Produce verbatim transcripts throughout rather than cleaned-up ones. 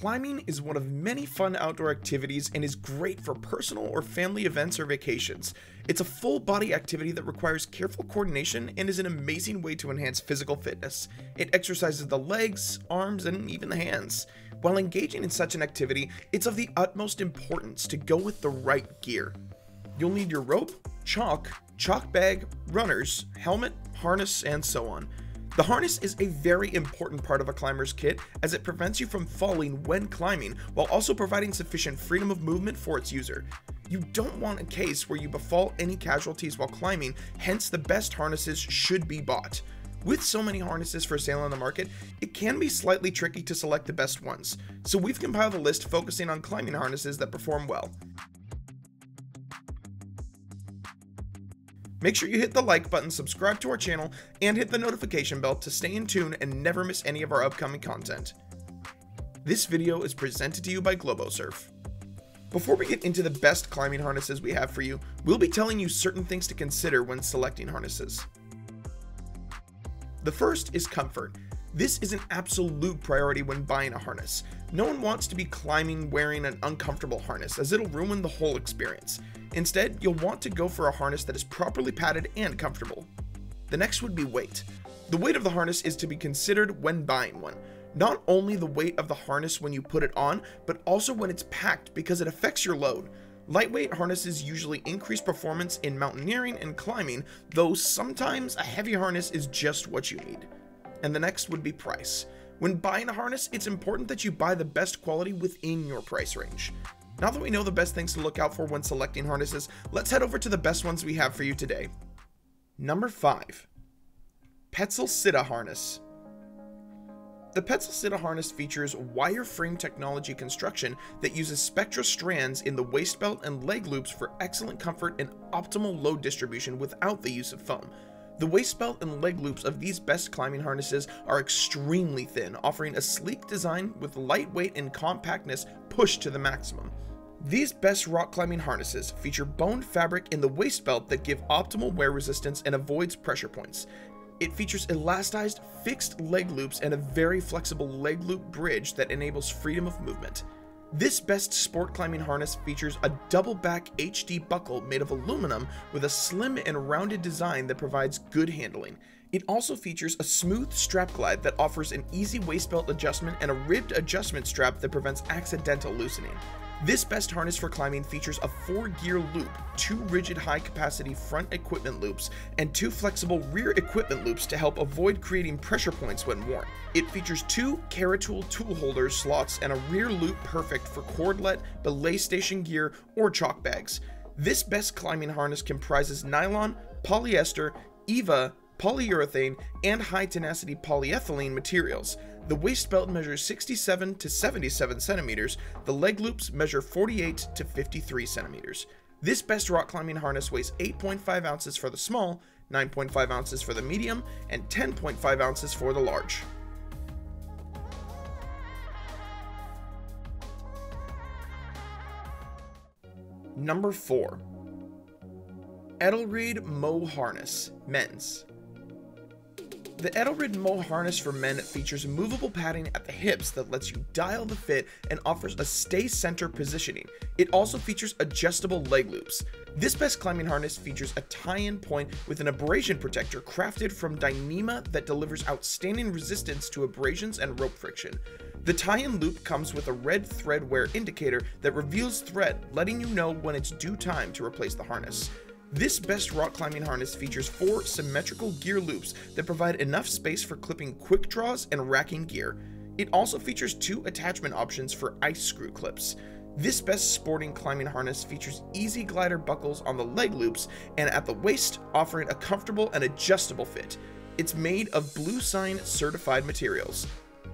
climbing is one of many fun outdoor activities and is great for personal or family events or vacations. It's a full body activity that requires careful coordination and is an amazing way to enhance physical fitness. It exercises the legs, arms, and even the hands. While engaging in such an activity, it's of the utmost importance to go with the right gear. You'll need your rope, chalk, chalk bag, runners, helmet, harness, and so on. The harness is a very important part of a climber's kit as it prevents you from falling when climbing while also providing sufficient freedom of movement for its user. You don't want a case where you befall any casualties while climbing, hence the best harnesses should be bought. With so many harnesses for sale on the market, it can be slightly tricky to select the best ones, so we've compiled a list focusing on climbing harnesses that perform well. Make sure you hit the like button, subscribe to our channel, and hit the notification bell to stay in tune and never miss any of our upcoming content. This video is presented to you by Globo Surf. Before we get into the best climbing harnesses we have for you, we'll be telling you certain things to consider when selecting harnesses. The first is comfort. This is an absolute priority when buying a harness. No one wants to be climbing wearing an uncomfortable harness as it'll ruin the whole experience. Instead, you'll want to go for a harness that is properly padded and comfortable. The next would be weight. The weight of the harness is to be considered when buying one. Not only the weight of the harness when you put it on, but also when it's packed because it affects your load. Lightweight harnesses usually increase performance in mountaineering and climbing, though sometimes a heavy harness is just what you need. And the next would be price. When buying a harness, it's important that you buy the best quality within your price range. Now that we know the best things to look out for when selecting harnesses, let's head over to the best ones we have for you today. Number five, Petzl Sitta harness. The Petzl Sitta harness features wireframe technology construction that uses spectra strands in the waist belt and leg loops for excellent comfort and optimal load distribution without the use of foam. The waist belt and leg loops of these best climbing harnesses are extremely thin, offering a sleek design with lightweight and compactness pushed to the maximum. These best rock climbing harnesses feature boned fabric in the waist belt that give optimal wear resistance and avoids pressure points. It features elastized fixed leg loops and a very flexible leg loop bridge that enables freedom of movement. This best sport climbing harness features a double back H D buckle made of aluminum with a slim and rounded design that provides good handling. It also features a smooth strap glide that offers an easy waist belt adjustment and a ribbed adjustment strap that prevents accidental loosening. This best harness for climbing features a four-gear loop, two rigid high-capacity front equipment loops, and two flexible rear equipment loops to help avoid creating pressure points when worn. It features two Caratool tool holder slots and a rear loop perfect for cordlet, belay station gear, or chalk bags. This best climbing harness comprises nylon, polyester, E V A, polyurethane, and high-tenacity polyethylene materials. The waist belt measures sixty-seven to seventy-seven centimeters, the leg loops measure forty-eight to fifty-three centimeters. This best rock climbing harness weighs eight point five ounces for the small, nine point five ounces for the medium, and ten point five ounces for the large. Number four. Edelrid Moe Harness, Men's. The Edelrid Moe harness for men features movable padding at the hips that lets you dial the fit and offers a stay center positioning. It also features adjustable leg loops. This best climbing harness features a tie-in point with an abrasion protector crafted from Dyneema that delivers outstanding resistance to abrasions and rope friction. The tie-in loop comes with a red thread wear indicator that reveals thread, letting you know when it's due time to replace the harness. This best rock climbing harness features four symmetrical gear loops that provide enough space for clipping quick draws and racking gear. It also features two attachment options for ice screw clips. This best sporting climbing harness features easy glider buckles on the leg loops and at the waist, offering a comfortable and adjustable fit. It's made of BlueSign certified materials.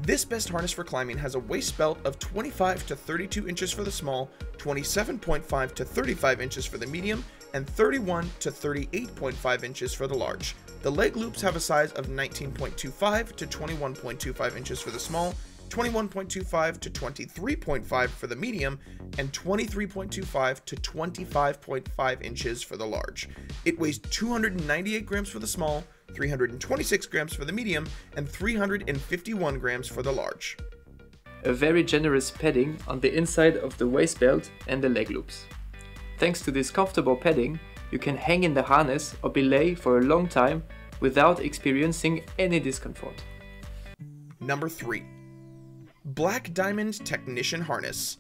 This best harness for climbing has a waist belt of twenty-five to thirty-two inches for the small, twenty-seven point five to thirty-five inches for the medium, and thirty-one to thirty-eight point five inches for the large. The leg loops have a size of nineteen point two five to twenty-one point two five inches for the small, twenty-one point two five to twenty-three point five for the medium, and twenty-three point two five to twenty-five point five inches for the large. It weighs two hundred ninety-eight grams for the small, three hundred twenty-six grams for the medium, and three hundred fifty-one grams for the large. a very generous padding on the inside of the waist belt and the leg loops. Thanks to this comfortable padding, you can hang in the harness or belay for a long time without experiencing any discomfort. Number three. Black Diamond Technician Harness.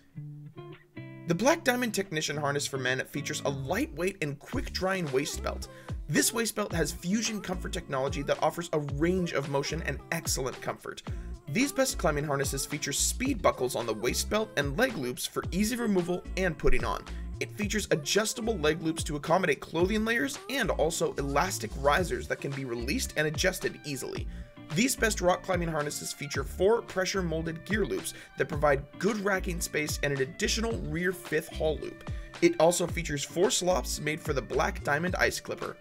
The Black Diamond Technician Harness for men features a lightweight and quick-drying waist belt. This waist belt has Fusion Comfort technology that offers a range of motion and excellent comfort. These best climbing harnesses feature speed buckles on the waist belt and leg loops for easy removal and putting on. It features adjustable leg loops to accommodate clothing layers and also elastic risers that can be released and adjusted easily. These best rock climbing harnesses feature four pressure molded gear loops that provide good racking space and an additional rear fifth haul loop. It also features four slops made for the Black Diamond Ice Clipper.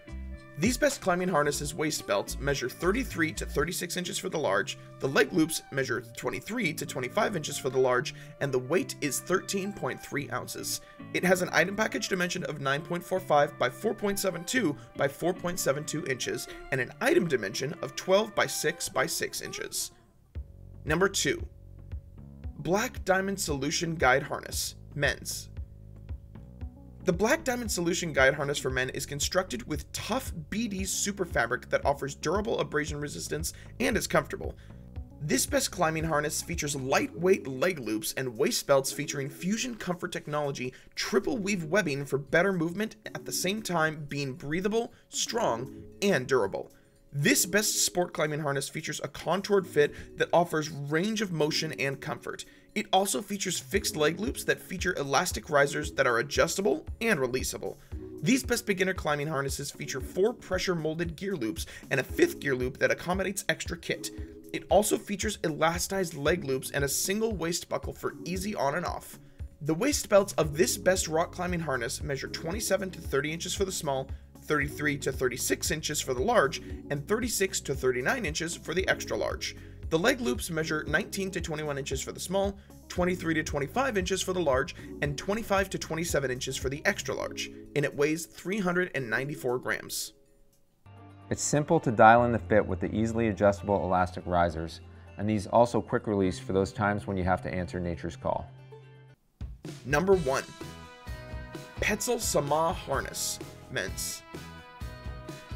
These best climbing harnesses waist belts measure thirty-three to thirty-six inches for the large, the leg loops measure twenty-three to twenty-five inches for the large, and the weight is thirteen point three ounces. It has an item package dimension of nine point four five by four point seven two by four point seven two inches and an item dimension of twelve by six by six inches. Number two. Black Diamond Solution Guide Harness, Men's. The Black Diamond Solution Guide Harness for men is constructed with tough B D super fabric that offers durable abrasion resistance and is comfortable. This best climbing harness features lightweight leg loops and waist belts featuring Fusion Comfort technology triple weave webbing for better movement at the same time being breathable, strong, and durable. This best sport climbing harness features a contoured fit that offers range of motion and comfort. It also features fixed leg loops that feature elastic risers that are adjustable and releasable. These best beginner climbing harnesses feature four pressure molded gear loops and a fifth gear loop that accommodates extra kit. It also features elastized leg loops and a single waist buckle for easy on and off. The waist belts of this best rock climbing harness measure twenty-seven to thirty inches for the small, thirty-three to thirty-six inches for the large, and thirty-six to thirty-nine inches for the extra large. The leg loops measure nineteen to twenty-one inches for the small, twenty-three to twenty-five inches for the large, and twenty-five to twenty-seven inches for the extra large, and it weighs three hundred ninety-four grams. It's simple to dial in the fit with the easily adjustable elastic risers, and these also quick release for those times when you have to answer nature's call. Number one. Petzl Sama Harness, Men's.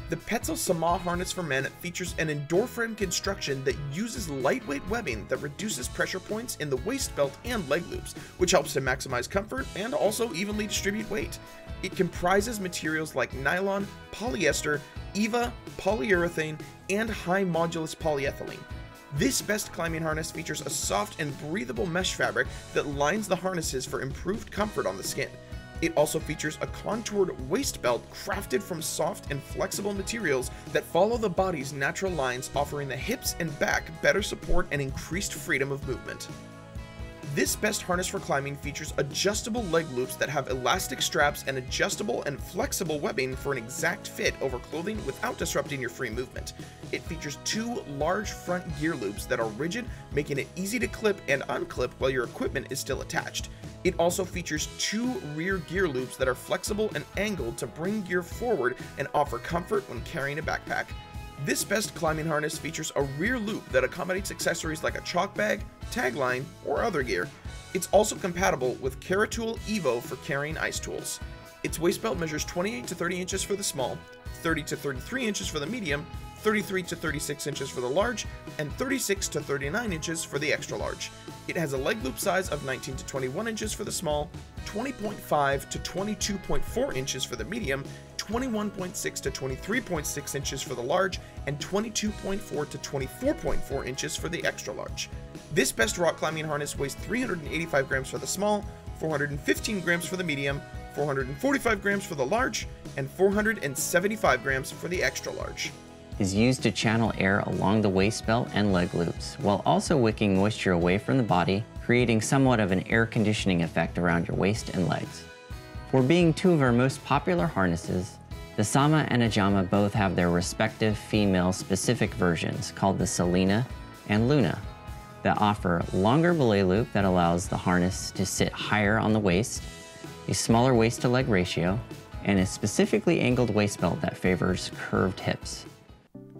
The Petzl Sama harness for men features an ENDOFRAME construction that uses lightweight webbing that reduces pressure points in the waist belt and leg loops, which helps to maximize comfort and also evenly distribute weight. It comprises materials like nylon, polyester, EVA, polyurethane, and high modulus polyethylene. This best climbing harness features a soft and breathable mesh fabric that lines the harnesses for improved comfort on the skin. It also features a contoured waist belt crafted from soft and flexible materials that follow the body's natural lines, offering the hips and back better support and increased freedom of movement. This best harness for climbing features adjustable leg loops that have elastic straps and adjustable and flexible webbing for an exact fit over clothing without disrupting your free movement. It features two large front gear loops that are rigid, making it easy to clip and unclip while your equipment is still attached. It also features two rear gear loops that are flexible and angled to bring gear forward and offer comfort when carrying a backpack. This best climbing harness features a rear loop that accommodates accessories like a chalk bag, tagline, or other gear. It's also compatible with Caratool Evo for carrying ice tools. Its waist belt measures twenty-eight to thirty inches for the small, thirty to thirty-three inches for the medium, thirty-three to thirty-six inches for the large, and thirty-six to thirty-nine inches for the extra large. It has a leg loop size of nineteen to twenty-one inches for the small, twenty point five to twenty-two point four inches for the medium, twenty-one point six to twenty-three point six inches for the large, and twenty-two point four to twenty-four point four inches for the extra large. This best rock climbing harness weighs three hundred eighty-five grams for the small, four hundred fifteen grams for the medium, four hundred forty-five grams for the large, and four hundred seventy-five grams for the extra large. Is used to channel air along the waist belt and leg loops, while also wicking moisture away from the body, creating somewhat of an air conditioning effect around your waist and legs. For being two of our most popular harnesses, the Sama and Ajama both have their respective female-specific versions called the Selina and Luna that offer longer belay loop that allows the harness to sit higher on the waist, a smaller waist-to-leg ratio, and a specifically angled waist belt that favors curved hips.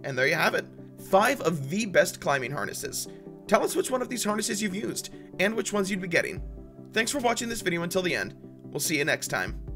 And there you have it, five of the best climbing harnesses. Tell us which one of these harnesses you've used, and which ones you'd be getting. Thanks for watching this video until the end. We'll see you next time.